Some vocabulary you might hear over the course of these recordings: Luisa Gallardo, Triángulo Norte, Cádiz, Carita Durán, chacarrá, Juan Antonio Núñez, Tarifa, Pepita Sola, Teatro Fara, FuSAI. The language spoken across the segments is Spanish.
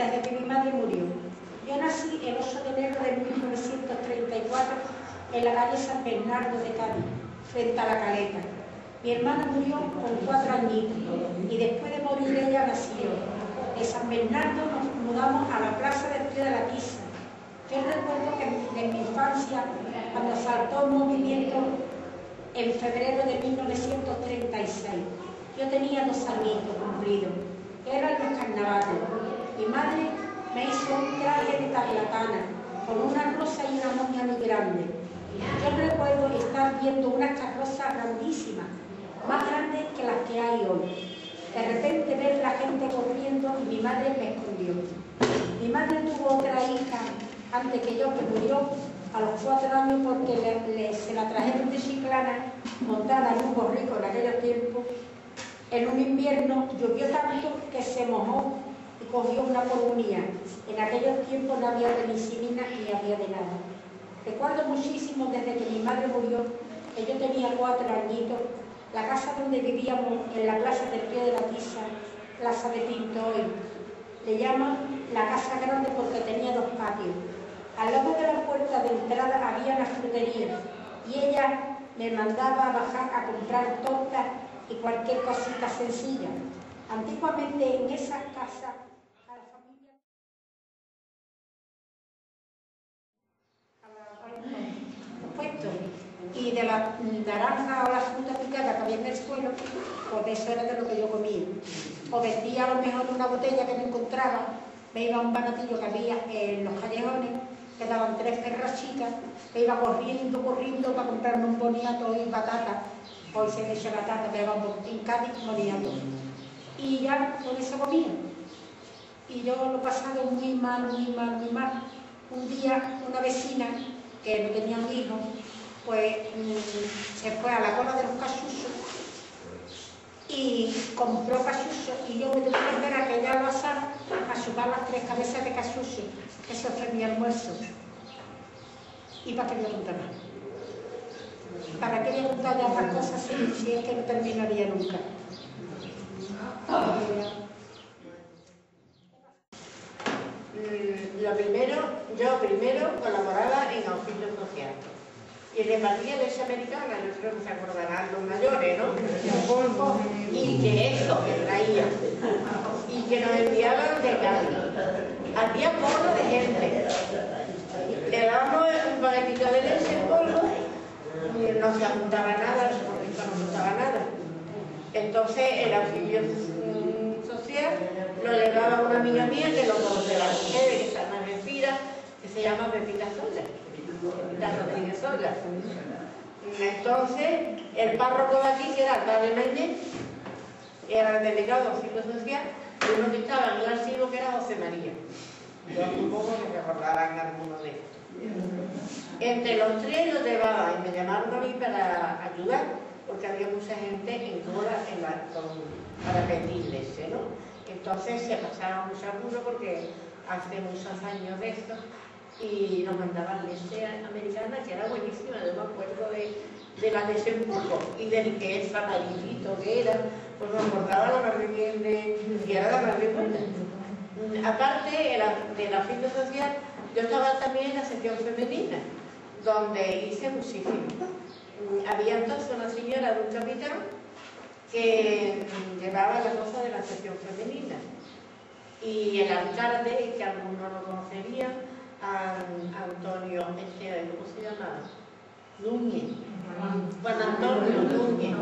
desde que mi madre murió. Yo nací el 8 de enero de 1934 en la calle San Bernardo de Cádiz, frente a la Caleta. Mi hermana murió con 4 añitos y después de morir ella nació. De San Bernardo nos mudamos a la plaza de la Pisa. Yo recuerdo que en mi infancia, cuando saltó un movimiento en febrero de 1936, yo tenía 2 añitos cumplidos. Eran los carnavales. Mi madre me hizo un traje de tarlatana con una rosa y una moña muy grande. Yo recuerdo estar viendo unas carrozas grandísimas, más grandes que las que hay hoy. De repente ver la gente corriendo y mi madre me escondió. Mi madre tuvo otra hija antes que yo, que murió a los 4 años porque se la trajeron de Chiclana montada en un borrico en aquel tiempo. En un invierno llovió tanto que se mojó y cogió una pulmonía. En aquellos tiempos no había penicilina ni había de nada. Recuerdo muchísimo desde que mi madre murió, que yo tenía 4 añitos, la casa donde vivíamos en la plaza del Pío de la Pisa, plaza de Pinto hoy. Le llaman la casa grande porque tenía 2 patios. Al lado de la puerta de entrada había una frutería y ella me mandaba a bajar a comprar tortas y cualquier cosita sencilla. Antiguamente en esas casas a la familia... Puesto, y de la naranja o la fruta picada que había en el suelo, pues eso era de lo que yo comía. O vendía a lo mejor una botella que me encontraba, me iba a un baratillo que había en los callejones, que daban 3 perras chicas, me iba corriendo para comprarme un boniato y batata. Hoy se le echa batata, me daban en Cádiz un boniato. Y ya con eso comía. Y yo lo he pasado muy mal, muy mal, muy mal. Un día una vecina, que no tenía un hijo, pues se fue a la cola de los cachuzos y compró cachuzos y yo me tuve que esperar a que ella lo asara a chupar las 3 cabezas de cachuzos. Eso fue mi almuerzo. ¿Y para qué voy a contar más? ¿Para qué voy a contar ya otras cosas si es que no terminaría nunca? Yo primero colaboraba en auxilio social y repartía leche americana, yo creo que se acordarán los mayores, ¿no? Y que eso me traía y que nos enviaban de Cádiz. Había polvo de gente, le dábamos un paquetito de leche en polvo y no se apuntaba nada, Entonces el auxilio social lo llevaba a una amiga mía que lo conservaba, que está más vestida, que se llama Pepita Sola. Entonces, el párroco de aquí, que era Padre Méndez, era el delegado auxilio social, y uno que estaba en el asilo, que era José María. Yo supongo que se acordarán alguno de estos. Entre los 3 los llevaba y me llamaron a mí para ayudar, porque había mucha gente en cola para pedir leche, ¿no? Entonces se pasaba mucho apuro porque hace muchos años de esto, y nos mandaban leche americana que era buenísima. Yo me acuerdo de la leche en polvo y del que es amarillito que era, pues me acordaba la más reciente y era la más importante. Aparte de la fiesta social, yo estaba también en la sección femenina, donde hice muchísimo. Había entonces una señora de un capitán que llevaba la cosa de la sección femenina y el alcalde, que algunos lo conocerían, Antonio, ¿cómo se llamaba? Núñez. Juan Antonio Núñez.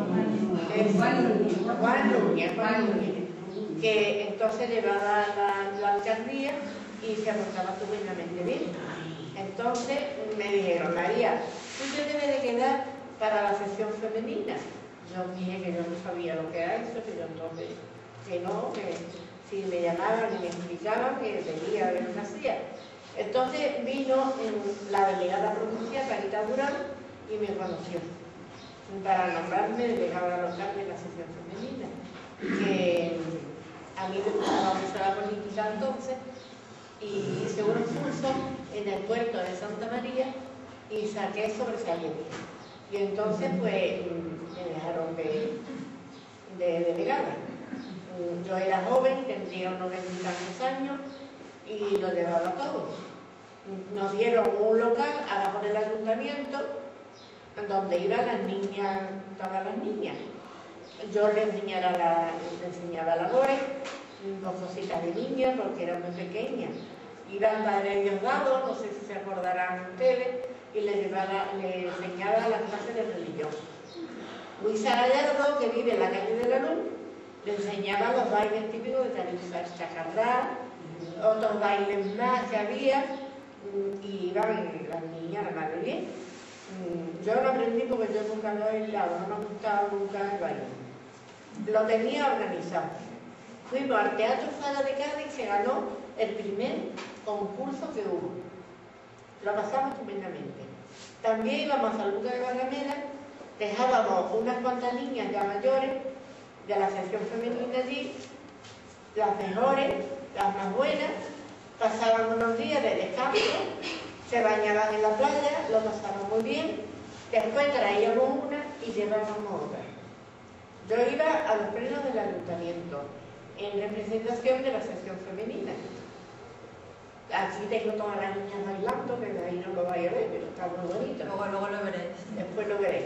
Juan Núñez. Que entonces llevaba la alcaldía y se portaba tremendamente bien. Entonces me dijeron, María, tú te debes de quedar para la sección femenina. Yo dije que yo no sabía lo que era eso, que yo entonces, que no, que si me llamaban y me explicaban que tenía que lo hacía. Entonces vino la delegada provincial, Carita Durán, y me conoció para nombrarme delegada local de la sección femenina, que a mí me gustaba mucho la política entonces, y hice un curso en el puerto de Santa María y saqué sobresaliente. Y entonces pues me dejaron de delegada. Yo era joven, tendría unos 20 años, y lo llevaron a cabo. Nos dieron un local a la por el ayuntamiento donde iban las niñas, todas las niñas. Yo le enseñaba la labor, dos cositas de niñas porque eran muy pequeñas. Iban a dar ellos dados, no sé si se acordarán ustedes, y les enseñaba las clases de religión. Luisa Gallardo, que vive en la calle de la Luz, le enseñaba los bailes típicos de Tarifa, chacarrá, otros bailes más que había, y iban las niñas, la mayoría. Yo lo aprendí porque yo nunca lo he bailado, no me gustaba nunca el baile. Lo tenía organizado. Fuimos al Teatro Fara de Cádiz y se ganó el primer concurso que hubo. Lo pasamos estupendamente. También íbamos a San Lucas de Barrameda, dejábamos unas cuantas niñas ya mayores de la sección femenina allí, las mejores, las más buenas, pasaban unos días de descanso, se bañaban en la playa, lo pasaban muy bien, después traíamos una y llevábamos otra. Yo iba a los plenos del ayuntamiento, en representación de la sección femenina. Aquí tengo todas las niñas bailando, pero ahí no lo vais a ver, pero está muy bonito. Luego lo veréis. Después lo veréis.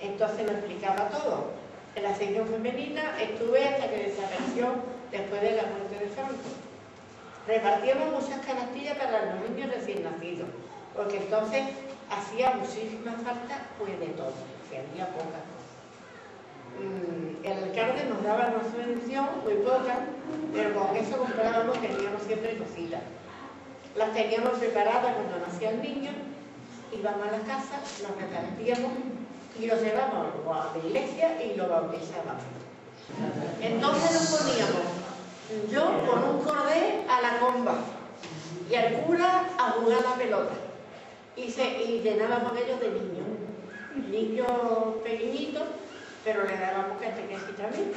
Entonces lo explicaba todo. En la sección femenina estuve hasta que desapareció después de la muerte de Franco. Repartíamos muchas canastillas para los niños recién nacidos, porque entonces hacía muchísima falta pues de todo, que había pocas cosas. El alcalde nos daba una subvención muy poca, pero con eso comprábamos, teníamos siempre cositas. Las teníamos preparadas cuando nacía el niño, íbamos a la casa, nos repartíamos y los llevábamos a la iglesia y lo bautizábamos. Entonces nos poníamos, yo con un cordel a la comba y al cura a jugar la pelota. Y llenábamos ellos de niños, pequeñitos, pero le dábamos catequéticamente.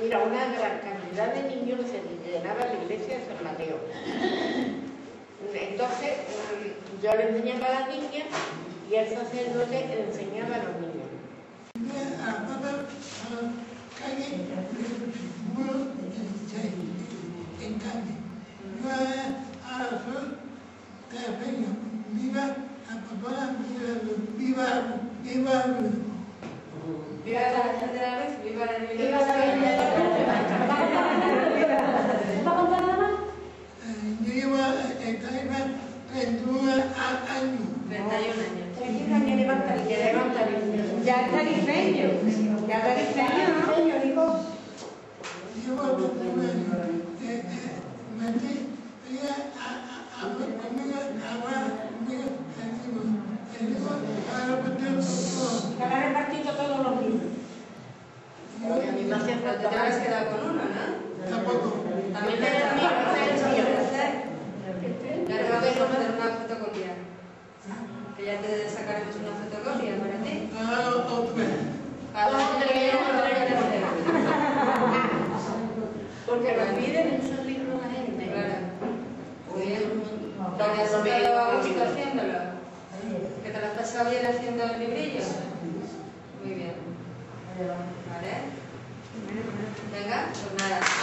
Mira, una gran cantidad de niños que se llenaba la iglesia de San Mateo. Entonces, yo le enseñaba a las niñas y el sacerdote le enseñaba a los niños. Ya tarifeño, ¿no? Yo he repartido todos los libros. A mí me hacía falta. Te habías quedado con uno, ¿no? Tampoco. También te habías quedado. Ya te voy a mandar una fotocopia. Que ya te sacaremos una fotocopia para ti. Porque lo piden muchos libros a gente. Claro. Todavía se me ha gustado haciéndolo. ¿Que te lo has pasado bien haciendo el librillo? Muy bien. Vale. Venga, pues nada.